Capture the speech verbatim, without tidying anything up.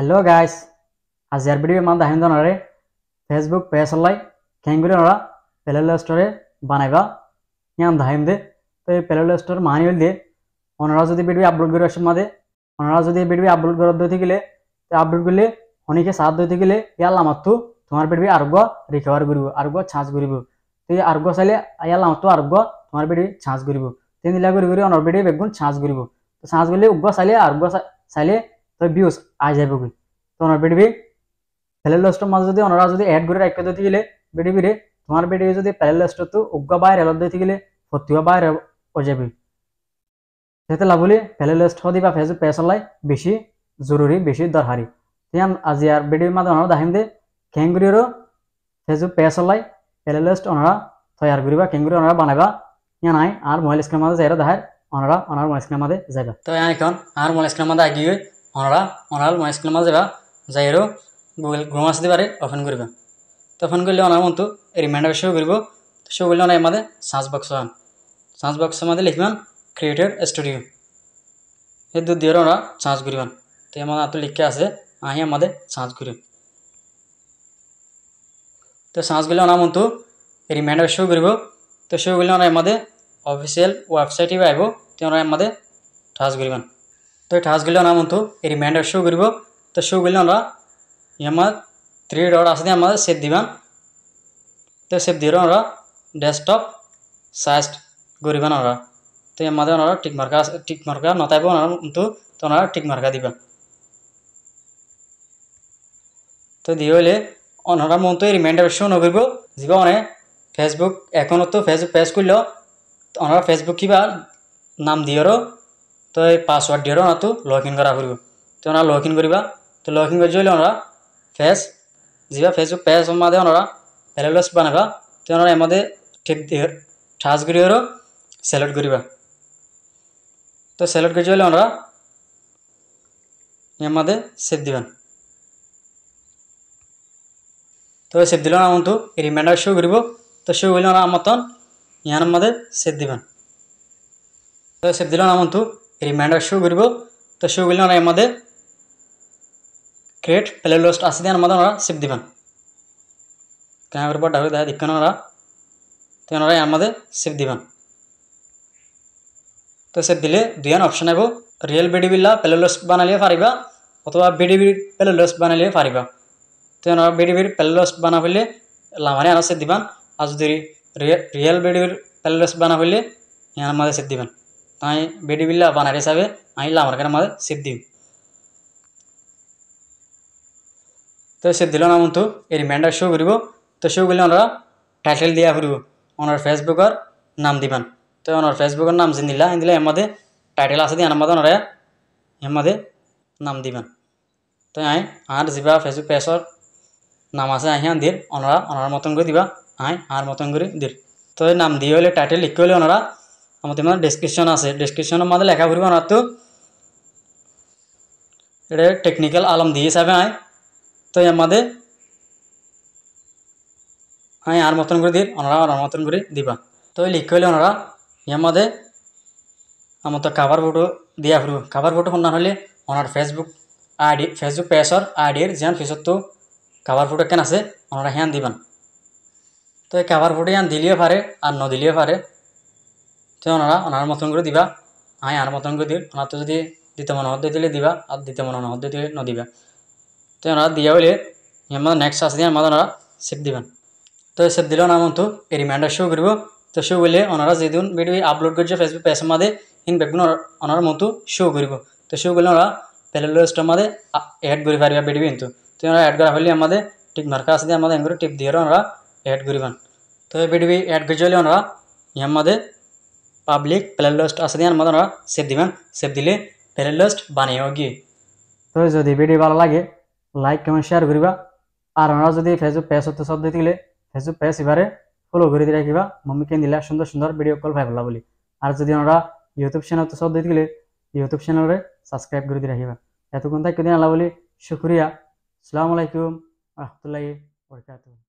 Hello guys, आज यार video में हम फेसबुक पेज खेंगुरी प्ले स्टोर बनाएगा यहाँ दाइम दे तो प्ले स्टोर मानी दिए ओनारा जो वीडियो आपलोड कर मादे ओनारा जो वीडियो आपलोड कर दी गए तो आपलोड कर लेने साथ दी गए यार लामू तुम्हार वीडियो आरोग्य रिकवर कर छाँच कर तो आरोग्य चाहिए यार लामू आरोग्य तुम्हार वीडियो छाँच कर अनार वीडियो बेगुन छाँच कर छाँच कर उग्र चाहिए आरोग्य चाहिए तो व्यूज आ जाए तो अनार वीडियो प्ले स्टोर मत जो ओनारा जो एड कर रखा दी गए वीडियो रे तुम्हार वीडियो जो प्ले स्टोर तो उग्र बाहर हेल्प दी गए फतिया बाहर हो जाए से लाभली प्ले स्टोर दी फेसबुक पेज बेसि जरूरी बेसि दरकारी तो आज यार वीडियो मत ओनारा दाहिम दे खेंगुरी फेसबुक पेज प्ले स्टोर ओनारा तैयार कर खेंगुरी ओनारा बनाबा या ना और मोबाइल स्क्रीन मत जाए दाहर ओनारा ओनार मोबाइल स्क्रीन मत जाएगा तो यहाँ एन और मोबाइल स्क्रीन मत आगे ओनारा ओनार मोबाइल स्क्रीन मत जाएगा जाए गूगल क्रोम आस दिवारे ओपन कर तो ओपन कर लेना मन तो रिमाइंडर शो कर शो कर लेना मत सर्च बक्स आन सर्च बक्स मत लिखवान क्रिएटर स्टूडियो ये दूध दिए ओनारा सर्च करवान तो यहाँ तो लिखे आसे आई मत सर्च कर तो सर्च कर लेना मन तो रिमाइंडर शो कर तो शो कर लेना मत ऑफिशियल वेबसाइट ही आब तो मत ठाच करवान तो ठाच कर लेना मन तो रिमाइंडर शो कर तो शो कर लेना यहाँ थ्री डॉट आसते हमारे सेफ दीवान तो सेफ दिए ओनारा डेस्कटप साइज गरीबान ओनारा तो यहाँ ओनारा टिक मार्का टिक मार्का नतब ओनारा तो ओनारा टिक मार्का दीबा तो दिए ओनारा मन तो रिमाइंडर शो नक जीवा ओने फेसबुक एखो तो फेसबुक पेज खुल तो ओनारा फेसबुक क्या नाम दिए तो पासवर्ड दिए ओनारा तो लग इन करा तो ओनारा लग इन करवा तो लग इन कर ओनारा फेस जीवा फेसबुक पेज मत ओनारा प्ले स्टोर बनाबा तो ओनारा मत ठीक ठाच कर सिलेक्ट करवा तो सिलेक्ट कर ओनारा यहाँ मत सेव दीवान तो सेव दिल ना तो रिमाइंडर शो कर तो शो कर ओनारा मतन यहाँ मत सेव दीवान तो सेव दिल ना मन तो रिमाइंडर शो कर तो शो कर ओनारा मत क्रिएट प्ले स्टोर आस मत ओनारा सेव दीवान कैमरा पर डाल दिखाना ओनारा तो ओनारा यहाँ मत सेव दीवान तो सेव दिले दुन ऑप्शन आब रियल वीडियो बिल्ला प्ले स्टोर बनाले पारिबा अथवा वीडियो प्ले स्टोर बनाले पारिबा तो ओनारा वीडियो प्ले स्टोर बना फैले लामारे आना सेव दीवान आज जो रियल वीडियो प्ले स्टोर बना फैले यहाँ मत सेव दीवान आई वीडियो बिल्ला बनार हिसाब आई लामारे मत सेव दी तो सेव दिल ना मन तो रिमाइंडर शो कर तो शो कर ओनारा टाइटल दिया ओनार फेसबुकर नाम दीवान तो ओनार फेसबुकर नाम जिन दिला इन दिला एमदे टाइटल आस दिए मत ओनारा एमदे नाम दीवान तो आई आर जीवा फेसबुक पेजर नाम आसे आई आन दिल ओनारा ओनार मतन कर दीबा आई आर मतन कर दिल तो नाम दिए हमें टाइटल लिख ले ओनारा हमारे मैं डेस्क्रिप्शन आसे डेस्क्रिप्शन मत लेखा कर ओनार तो ये टेक्निकल आलम दिए हिसाब आई तो यहाँ मत हाँ और मतन कर दी ओनारा मतन कर दीबा तो लिख ले ओनारा यहाँ मत हम तो कवर फोटो दिया कवर फोटो सन्धान हमें ओनार फेसबुक आईडी फेसबुक पेजर आईडियर जान फेसर तो कवर फोटो कैन आसे ओनारा ह्यान दीबान तो कवर फोटो यहाँ दिलिए पारे और न दिलिए पारे तो ओनारा ओनार मतन कर दीबा हाँ और मतन कर दी ओनार तो जो दीते मन हद दी दीबा और दीते मन हद दी न दीबा तो ओनारा दिया बोले यहाँ नेक्स्ट आस दिए मत ओनारा सेव दीबान तो सेव दिल ना मन तो रिमाइंडर शो कर तो शो कर ओनारा जी दिन वीडियो आपलोड कर फेसबुक पेज मत इन बेगुन ओनारा मन तो शो कर तो शो कर ओनारा प्ले स्टोर मत एड कर पार वीडियो इन तो ओनारा एड करा फैलिए हमें टिक मार्का आस दिए एम टिप दिए ओनारा एड करवान तो वीडियो एड कर ओनारा यहाँ मत पब्लिक प्ले स्टोर आस दिए मत ओनारा सेव दीवान सेव दिले प्ले स्टोर बनाए गए तो जो वीडियो भलो लगे लाइक कमेंट शेयर करवा और ओनारा जो फेसबुक पेज तो सब देते गए फेसबुक पेज इबारे फलो कर रखा मम्मी के दिला सुंदर सुंदर भिडियो कल पाइबला बोली और जो ओनारा यूट्यूब चैनल तो सब देते गए यूट्यूब चैनल सबसक्राइब कर रखा ये तो कौन तक दिन आला बोली शुक्रिया अस्सलामु अलैकुम रहमतुल्लाहि व बरकातुहू।